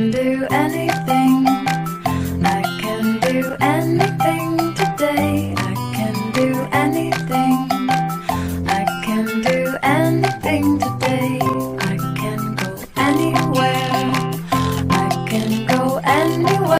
can do anything.